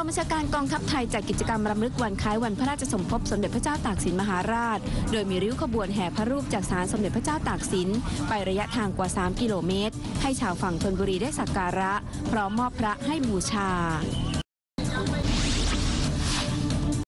องบัญชาการกองทัพไทยจัดกิจกรรมรำลึกวันคล้ายวันพระราชสมภพสมเด็จพระเจ้าตากสินมหาราชโดยมีริ้วขบวนแห่พระรูปจากศาลสมเด็จพระเจ้าตากสินไประยะทางกว่า3 กิโลเมตรให้ชาวฝั่งธนบุรีได้สักการะพร้อมมอบพระให้บูชา